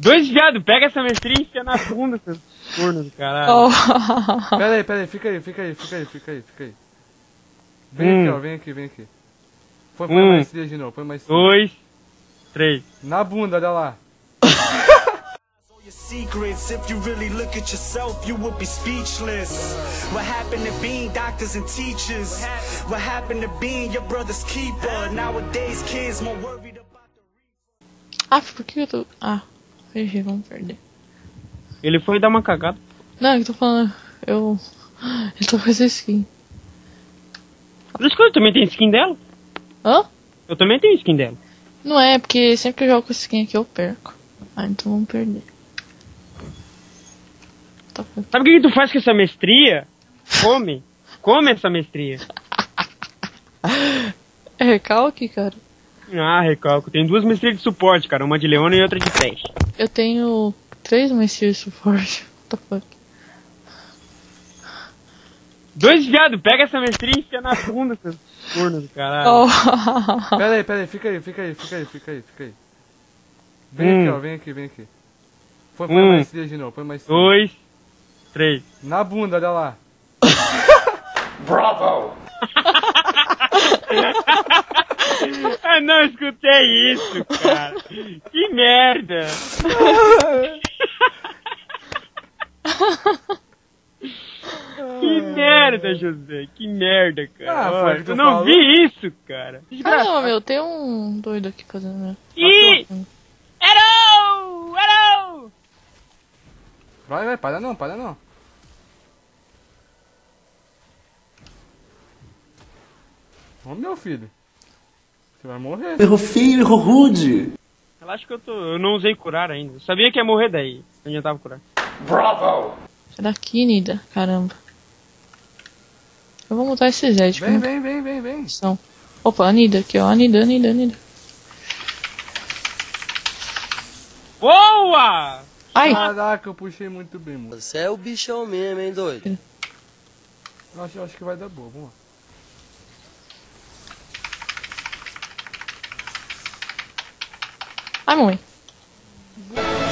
Dois viados, pega essa mestrinha e enfia na bunda, seus cornos do caralho. Oh. Pera aí, fica aí. Vem aqui, ó, vem aqui. Põe mais três de novo, põe mais três. 2, 3. Na bunda, olha lá. Secrets, if you really look at yourself, you would be speechless. What happened to being doctors and teachers? What happened to being your brother's keeper? Nowadays kids more worried about the... Ah, por que eu tô... Ah, GG, vamos perder. Ele foi dar uma cagada. Não, eu tô falando... Ele tá fazendo skin. Mas eu também tenho skin dela? Hã? Eu também tenho skin dela. Não é, porque sempre que eu jogo com skin aqui eu perco. Ah, então vamos perder. Sabe o que tu faz com essa mestria? Come. Come essa mestria. É recalque, cara? Ah, recalque. Tem duas mestrias de suporte, cara. Uma de Leona e outra de Thresh. Eu tenho 3 mestrias de suporte. What the fuck? 2 viado, pega essa mestria e enfia na bunda, seus cornos do caralho. Oh. Pera aí, fica aí. Vem aqui, ó, vem aqui. Põe mais três de novo, põe mais três. 2, 3. Na bunda, olha lá. Bravo! Eu não escutei isso, cara. Que merda! Que merda, José. Que merda, cara. Ah, eu não vi isso, cara. Ah, não, meu. Tem um doido aqui fazendo... Ih! Hello! Vai, para não. Ô, meu filho. Você vai morrer. Errou feio, errou rude. Relaxa que eu tô... Eu não usei curar ainda. Eu sabia que ia morrer daí. Eu já tava curando. Bravo! Sai daqui, Nida. Caramba. Eu vou montar esse Zed. Vem. Opa, a Nida aqui, ó. A Nida. Boa! Ai! Caraca, eu puxei muito bem, mano. Você é o bichão mesmo, hein, doido? Eu acho que vai dar boa, vamos lá. Ai, mãe.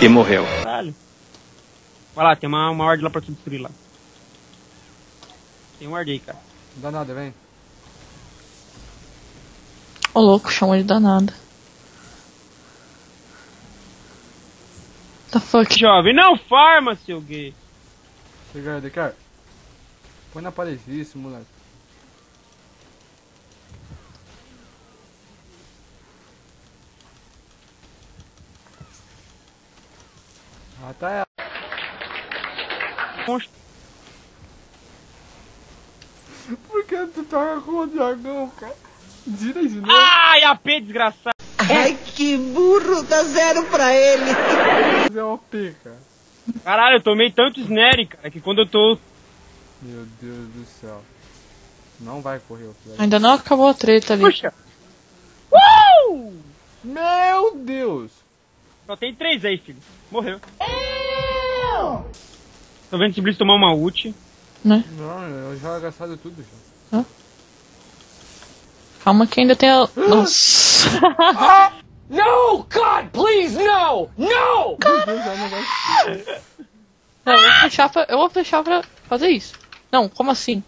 E morreu. Caralho. Vai lá, tem uma ward lá pra te destruir lá. Tem um ward aí, cara. Não dá nada, vem. Ô, louco, chamou de danada. Fuck. Jovem, não farma, seu gay. Chega, Decar. Põe na parede isso, moleque. Ah, tá ela. Por que tu tá com o dragão, cara? Gira de novo. Ai, AP, desgraçado. Ai, que burro, dá 0 pra ele. É OP, cara. Caralho, eu tomei tanto snare, cara, que quando eu tô... Meu Deus do céu. Não vai correr o flash. Ainda não acabou a treta ali. Puxa! Meu Deus! Só tem 3 aí, filho. Morreu. Tô vendo esse Blitz tomar uma ult. Né? Não, eu já gastado tudo já. Hã? Calma que ainda tem a... Nossa! No, God, please, no! No! Não, eu vou puxar pra fazer isso. Não, como assim?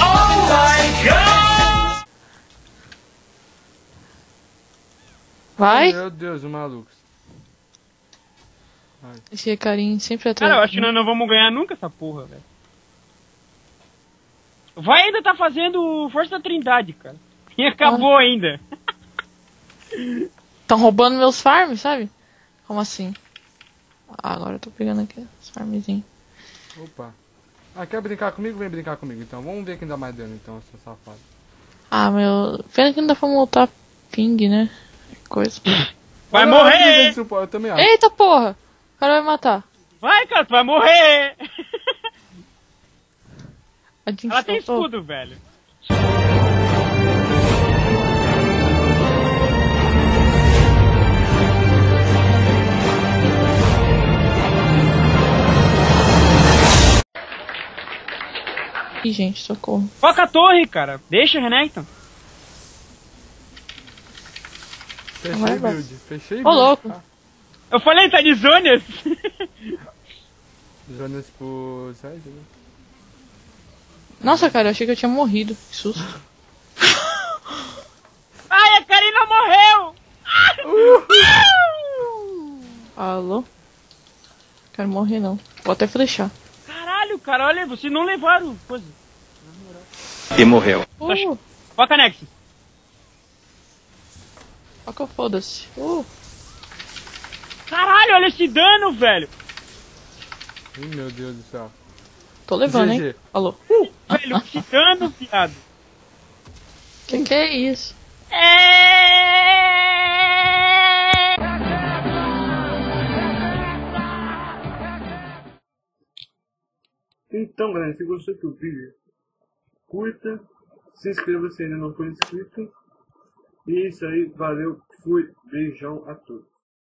Oh my God! Vai? Meu Deus, o maluco. Vai. Esse carinho sempre atrás. Cara, eu acho que nós não vamos ganhar nunca essa porra, velho. Vai ainda tá fazendo Força da Trindade, cara. E acabou ainda. Estão roubando meus farms, sabe? Como assim? Ah, agora eu tô pegando aqui os farmzinhos. Opa. Ah, quer brincar comigo? Vem brincar comigo, então. Vamos ver quem dá mais dano, então, seu safado. Ah, meu... Pena que não dá pra montar ping, né? Que coisa. Vai morrer! Eu também acho. Eita, porra! O cara vai matar. Vai, cara, tu vai morrer! Ela tem escudo, velho. Ih, gente, socorro. Foca a torre, cara. Deixa, Renekton. Fechei build. Ô, louco. Eu falei, tá de zonas. Zonas por Zed, né? Nossa, cara, eu achei que eu tinha morrido. Que susto. Ai, a Karina morreu! Alô? Quero morrer não. Vou até flechar. Caralho, cara, olha, vocês não levaram coisa. E morreu. Foca, Nexus. Foca, foda-se. Caralho, olha esse dano, velho. Ih, meu Deus do céu. Tô levando, GG. Hein? Alô. Velho, que dano, viado. Que é isso? Então, galera, se gostou do vídeo, curta, se inscreva se ainda não for inscrito. E é isso aí, valeu, fui, beijão a todos.